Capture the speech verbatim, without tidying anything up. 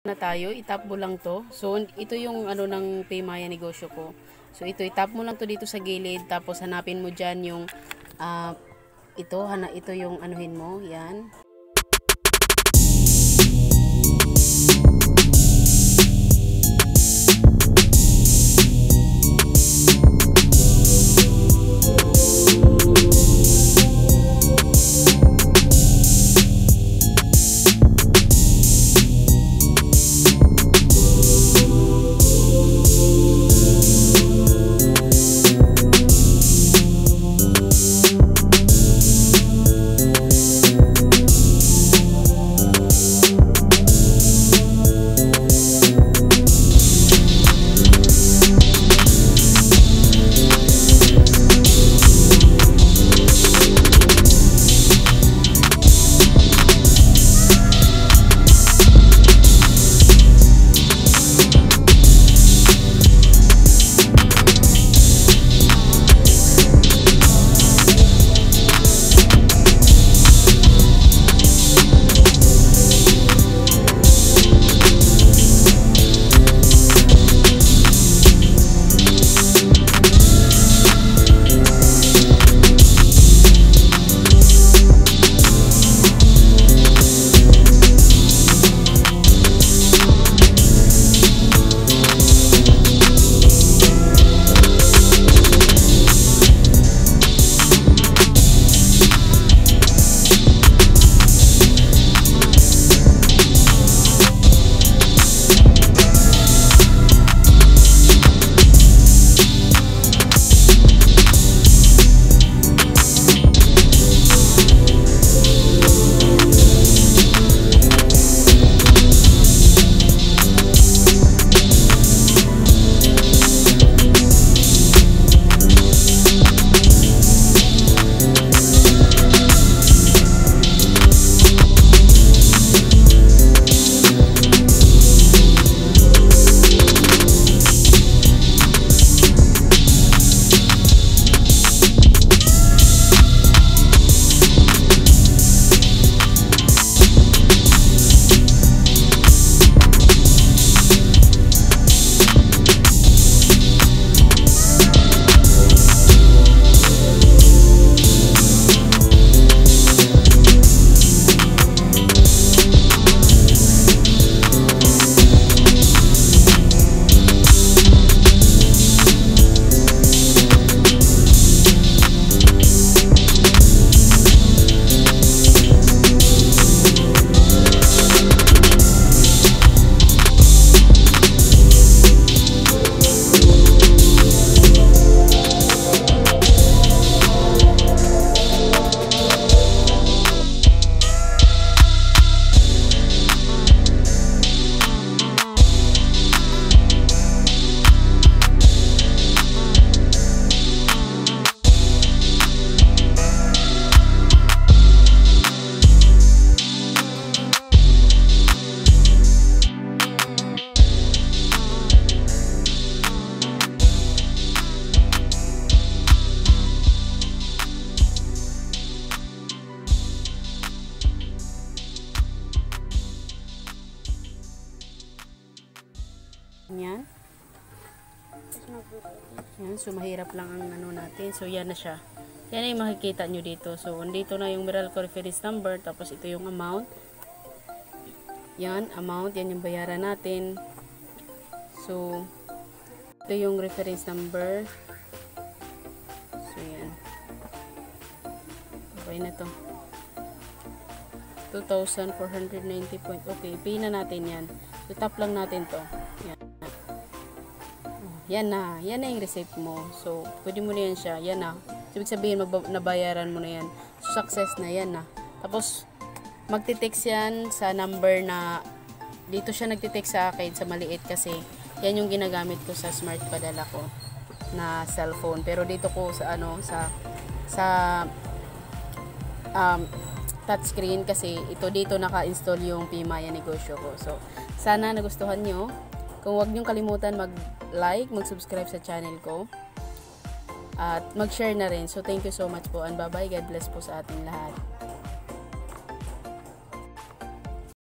Na tayo, itap mo lang to. So ito yung ano ng PayMaya negosyo ko. So ito, itap mo lang to dito sa gilid, tapos hanapin mo diyan yung uh, ito, hana ito yung anuhin mo, yan. Yan. Yan, so mahirap lang ang ano natin. So yan na siya. Yan ay makikita nyo dito. So andito na yung Meralco reference number, tapos ito yung amount. Yan, amount, yan yung bayaran natin. So ito yung reference number. So yan. Okay na to. two thousand four hundred ninety. Okay, pay na natin yan. So tap lang natin to. Yan. Yan na, yan na yung receipt mo. So, pwede mo na yan siya. Yan na. Ibig sabihin, nabayaran mo na yan. So, success na, yan na. Tapos, magti-text yan sa number na, dito siya nagti-text sa akin, sa maliit kasi, yan yung ginagamit ko sa smart padala ko, na cellphone. Pero dito ko sa, ano, sa, sa, um, touchscreen kasi, ito dito naka-install yung PayMaya negosyo ko. So, sana nagustuhan nyo. Kung huwag niyong kalimutan mag-like, mag-subscribe sa channel ko. At mag-share na rin. So, thank you so much po. And bye-bye. God bless po sa ating lahat.